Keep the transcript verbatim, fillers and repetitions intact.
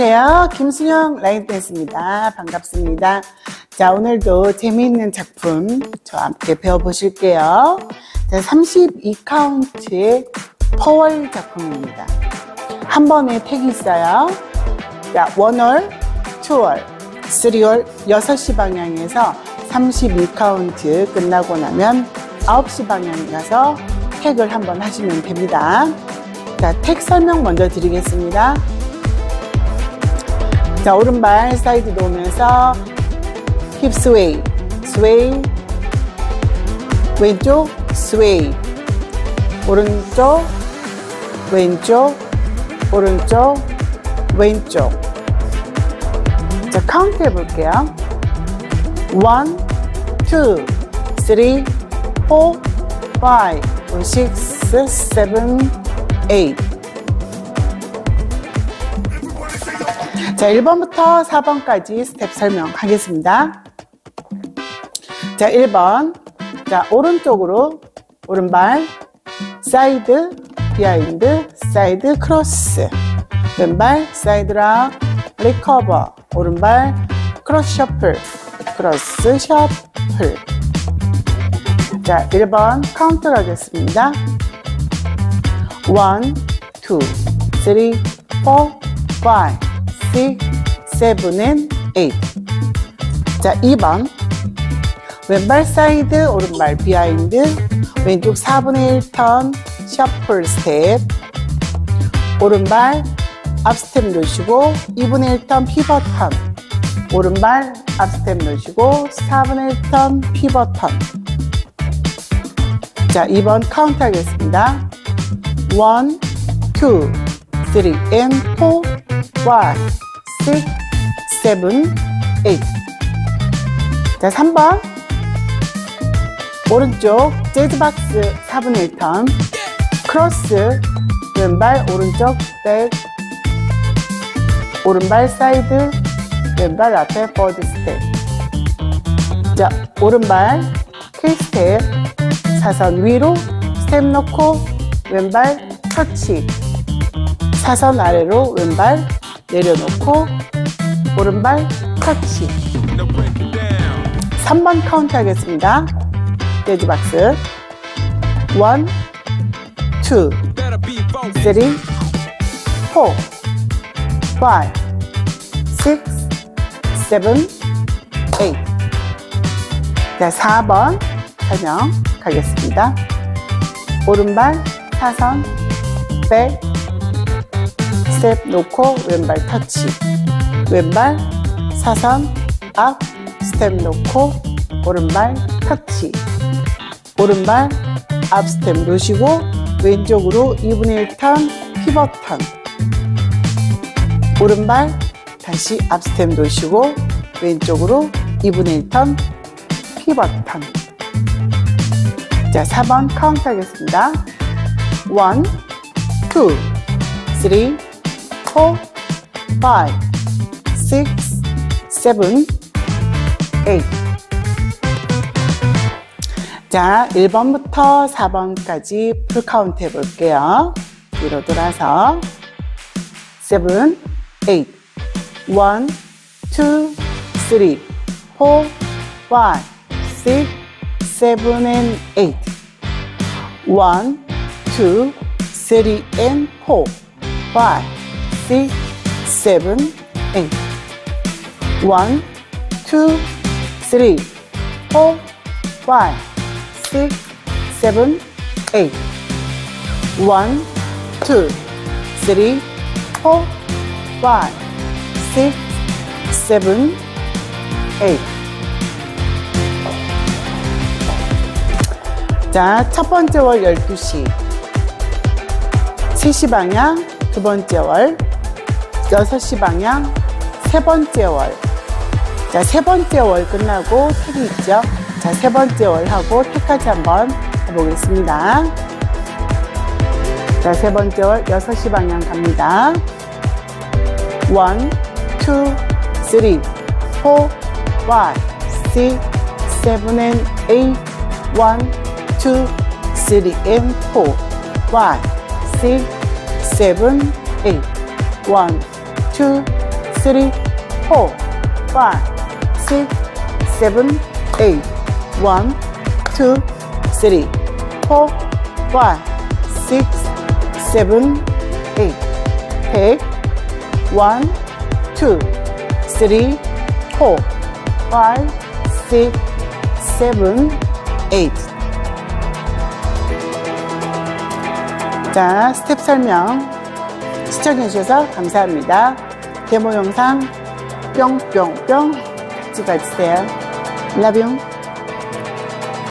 안녕하세요. 김순영 라인댄스입니다. 반갑습니다. 자, 오늘도 재미있는 작품 저와 함께 배워보실게요. 자, 삼십이 카운트의 퍼월 작품입니다. 한 번에 택이 있어요. 자, 일월, 이월, 삼월, 여섯 시 방향에서 삼십이 카운트 끝나고 나면 아홉 시 방향에 가서 택을 한번 하시면 됩니다. 자, 택 설명 먼저 드리겠습니다. 자, 오른발 사이드 놓으면서 힙 스웨이, 스웨이, 왼쪽 스웨이, 오른쪽, 왼쪽, 오른쪽, 왼쪽. 자, 카운트 해볼게요. 일, 이, 삼, 사, 오, 육, 칠, 팔. 자, 일 번부터 사 번까지 스텝 설명하겠습니다. 자, 일 번. 자, 오른쪽으로, 오른발, 사이드, 비하인드, 사이드, 크로스. 왼발, 사이드락, 리커버. 오른발, 크로스 셔플, 크로스 셔플. 자, 일 번 카운트 가겠습니다. 일, 이, 삼, 사, 오, 육, 칠, and eight. 자, 이 번. 왼발 사이드, 오른발 비하인드, 왼쪽 사분의 일 턴, 셔플 스텝. 오른발 앞스텝 놓으시고, 이분의 일 턴, 피벗 턴. 오른발 앞스텝 놓으시고, 사분의 일 턴, 피벗 턴. 자, 이 번 카운트 하겠습니다. 일, 이, 삼, and four, five, six, seven, eight. 자, 삼 번. 오른쪽 재즈박스 사분의 일 턴, 크로스, 왼발 오른쪽 백, 오른발 사이드, 왼발 앞에 포워드 스텝. 자, 오른발 킬 스텝, 사선 위로 스텝 놓고 왼발 터치, 사선 아래로 왼발 내려놓고 오른발 터치. 삼 번 카운트 하겠습니다. 재즈박스 일, 이, 삼, 사, 오, 육, 칠, 팔. 자, 사 번 선영 가겠습니다. 오른발 사선 백 스텝 놓고 왼발 터치, 왼발 사선 앞 스텝 놓고 오른발 터치, 오른발 앞 스텝 놓으시고 왼쪽으로 이분의 일 턴, 피벗 턴. 오른발 다시 앞 스텝 놓으시고 왼쪽으로 이분의 일 턴, 피벗 턴. 자, 사 번 카운트 하겠습니다. 일, 이, 삼, 사, 오, 육, 칠, 팔. 자, 일 번부터 사 번까지 풀카운트 해볼게요. 위로 돌아서 칠, 팔, 일, 이, 삼, 사, 오, 육, 칠, and eight. 일, 이, 삼, and four, five, six, seven, eight. 일, 이, 삼, 사, 오, 육, 칠, 팔, six, seven, eight. 일, 이, 삼, 사, 오, 육, 칠, 팔, six, seven, eight. 자, 첫 번째 월 열두 시. 세 시 방향, 두 번째 월, 여섯 시 방향, 세 번째 월. 자, 세 번째 월 끝나고 택이 있죠? 자, 세 번째 월하고 택까지 한번 해보겠습니다. 자, 세 번째 월, 여섯 시 방향 갑니다. 일, 이, 삼, 사, 오, 육, 칠, and eight. 일, 이, 삼, and four, five, six, seven, eight. 1, 2, three, four, five, six, seven, eight. one, two, three, four, five, six, seven, eight. Take one, two, three, four, five, six, seven, eight. 자, 스텝 설명 시청해주셔서 감사합니다. 데모 영상 뿅뿅뿅 찍어주세요. Love you.